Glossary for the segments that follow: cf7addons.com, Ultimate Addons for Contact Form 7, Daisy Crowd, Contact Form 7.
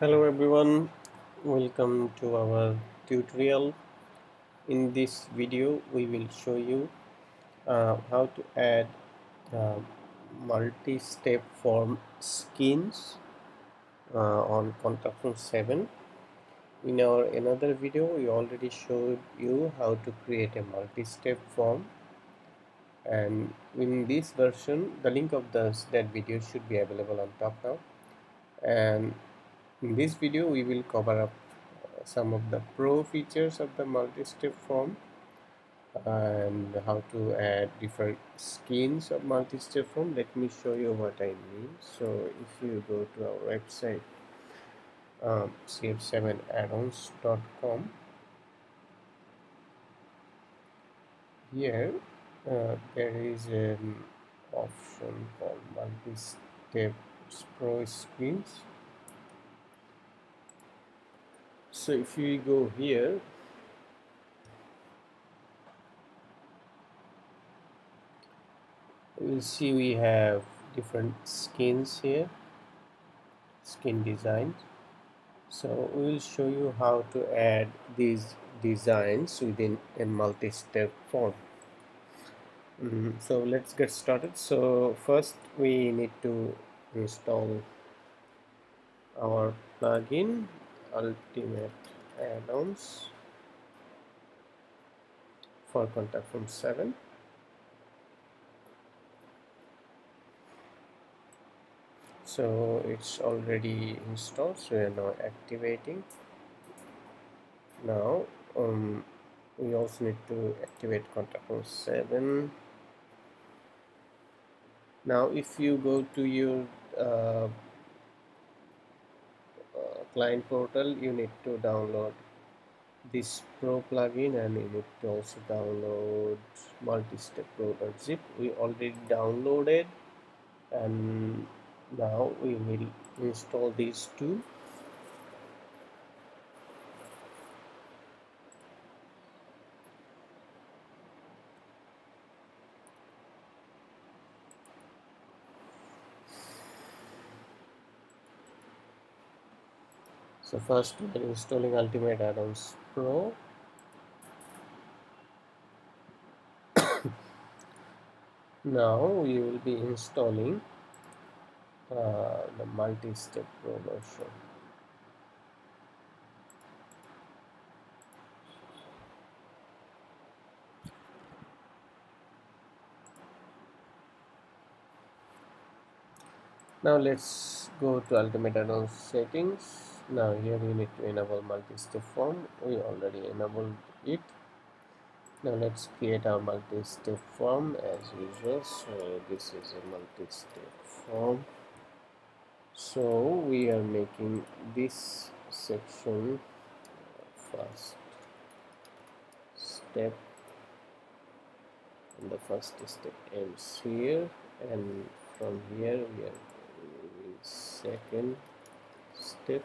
Hello everyone, welcome to our tutorial. In this video we will show you how to add multi-step form skins on Contact Form 7. In our another video we already showed you how to create a multi-step form, and in this version the link of that video should be available on top now. And in this video we will cover up some of the pro features of the multi-step form and how to add different skins of multi-step form. Let me show you what I mean. So if you go to our website cf7addons.com, here there is an option called multi-step pro skins. So if you go here, you will see we have different skins here, skin designs. So we will show you how to add these designs within a multi-step form. So let's get started. So first we need to install our plugin Ultimate Addons for Contact Form 7. So it's already installed, so we are now activating. Now we also need to activate Contact Form 7. Now if you go to your client portal, you need to download this pro plugin, and you need to also download multi-step pro.zip. We already downloaded, and now we will install these two. So first we are installing Ultimate Addons Pro. Now we will be installing the multi-step pro version. Now let's go to Ultimate Addons settings. Now here we need to enable multi-step form. We already enabled it. Now let's create our multi-step form as usual. So this is a multi-step form. So we are making this section first step, and the first step ends here, and from here we are doing second step,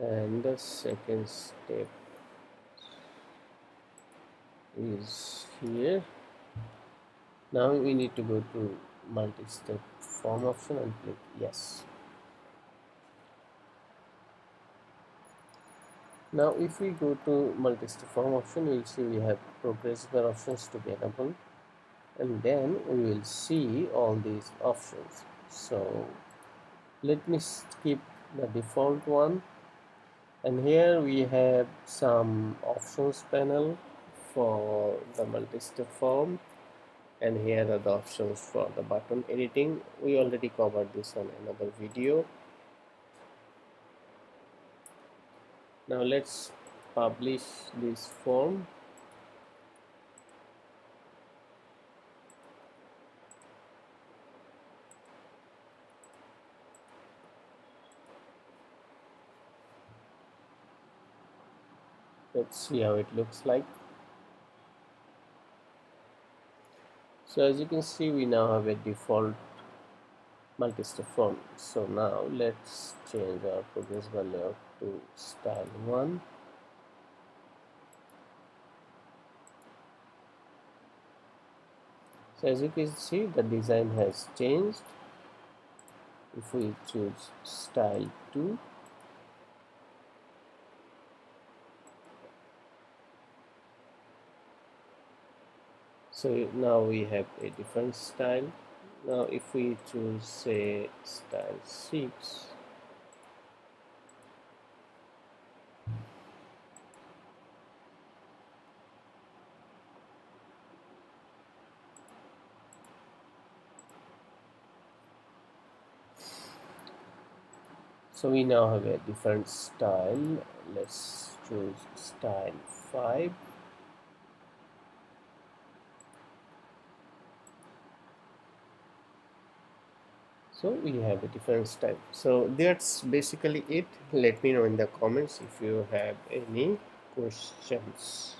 and the second step is here. Now we need to go to multi-step form option and click yes. Now if we go to multi-step form option, we will see we have progress bar options to be enabled, and then we will see all these options. So let me skip the default one. And here we have some options panel for the multi-step form, and here are the options for the button editing. We already covered this on another video. Now let's publish this form. Let's see how it looks like. So as you can see, we now have a default multi-step form. So now let's change our progress bar layout to style 1. So as you can see, the design has changed. if we choose style 2, so now we have a different style. Now if we choose say style 6, so we now have a different style. Let's choose style 5. So we have a different style. So that's basically it. Let me know in the comments if you have any questions.